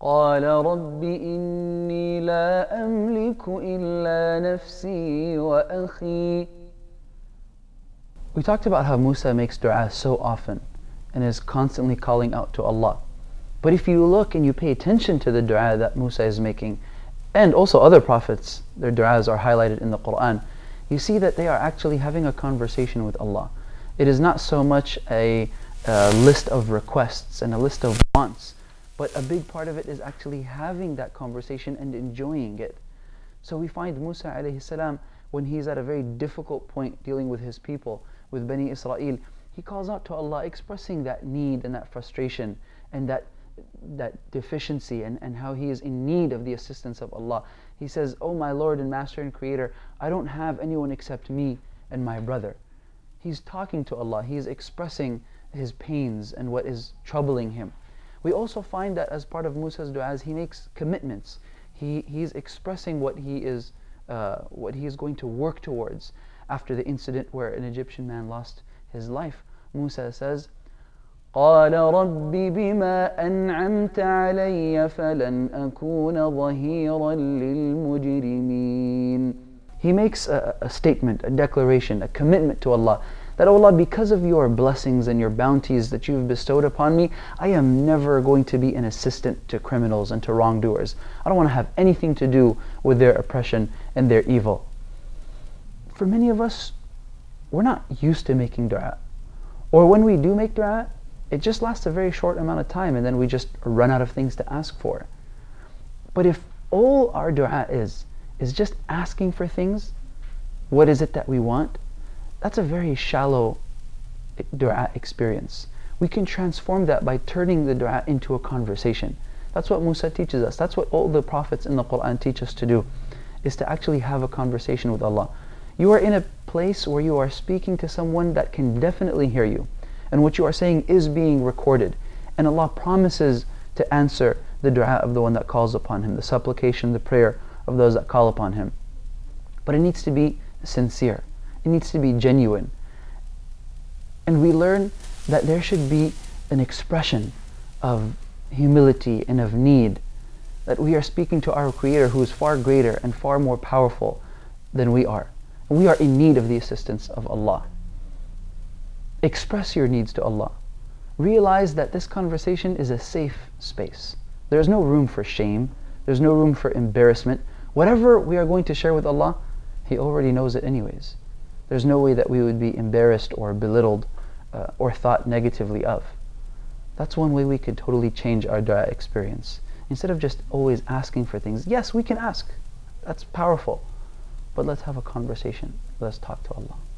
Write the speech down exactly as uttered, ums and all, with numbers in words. قال رب إني لا أملك إلا نفسي وأخي. We talked about how Musa makes dua so often and is constantly calling out to Allah. But if you look and you pay attention to the dua that Musa is making, and also other prophets, their du'as are highlighted in the Quran, you see that they are actually having a conversation with Allah. It is not so much a, a list of requests and a list of wants, but a big part of it is actually having that conversation and enjoying it. So we find Musa alayhi salam, when he's at a very difficult point dealing with his people, with Bani Israel, he calls out to Allah expressing that need and that frustration and that that deficiency and, and how he is in need of the assistance of Allah. He says, "Oh my Lord and Master and Creator, I don't have anyone except me and my brother." He's talking to Allah, he's expressing his pains and what is troubling him. We also find that as part of Musa's du'as, he makes commitments. He, he's expressing what he is uh, what he is going to work towards. After the incident where an Egyptian man lost his life, Musa says, قال رب بما أنعمت علي فلن أكون ظهيرا للمجرمين. He makes a, a statement, a declaration, a commitment to Allah that, "Oh Allah, because of your blessings and your bounties that you've bestowed upon me, I am never going to be an assistant to criminals and to wrongdoers. I don't want to have anything to do with their oppression and their evil." For many of us, we're not used to making dua. Or when we do make dua, it just lasts a very short amount of time and then we just run out of things to ask for. But if all our dua is, is just asking for things, what is it that we want? That's a very shallow dua experience. We can transform that by turning the dua into a conversation. That's what Musa teaches us. That's what all the prophets in the Quran teach us to do, is to actually have a conversation with Allah. You are in a place where you are speaking to someone that can definitely hear you, and what you are saying is being recorded, and Allah promises to answer the dua of the one that calls upon Him, the supplication, the prayer of those that call upon Him. But it needs to be sincere, it needs to be genuine. And we learn that there should be an expression of humility and of need, that we are speaking to our Creator who is far greater and far more powerful than we are. We are in need of the assistance of Allah. Express your needs to Allah. Realize that this conversation is a safe space. There is no room for shame. There's no room for embarrassment. Whatever we are going to share with Allah, He already knows it anyways. There's no way that we would be embarrassed or belittled uh, or thought negatively of. That's one way we could totally change our dua experience. Instead of just always asking for things, yes, we can ask. That's powerful. But let's have a conversation. Let's talk to Allah.